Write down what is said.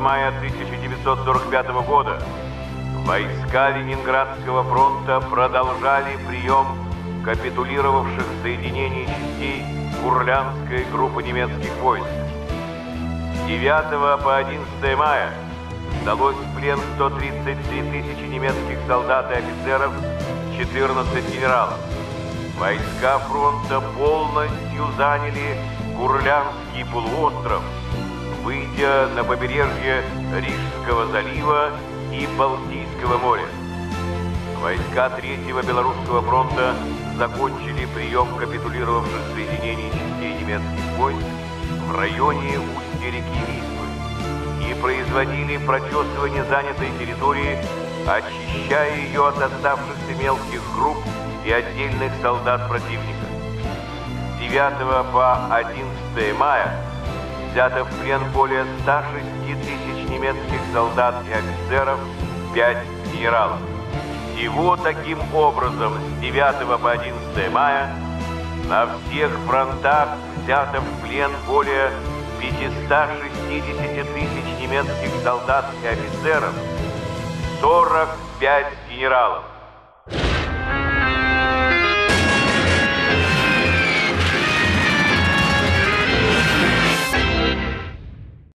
мая 1945 года войска Ленинградского фронта продолжали прием капитулировавших соединений частей Курлянской группы немецких войск. С 9 по 11 мая сдалось в плен 133 тысячи немецких солдат и офицеров, 14 генералов. Войска фронта полностью заняли Курлянский полуостров, выйдя на побережье Рижского залива и Балтийского моря. Войска Третьего Белорусского фронта закончили прием капитулировавших соединений частей немецких войск в районе устья реки Вислы и производили прочесывание занятой территории, очищая ее от оставшихся мелких групп и отдельных солдат противника. С 9 по 11 мая взято в плен более 106 тысяч немецких солдат и офицеров, 5 генералов. Всего таким образом с 9 по 11 мая на всех фронтах взято в плен более 560 тысяч немецких солдат и офицеров, 45 генералов.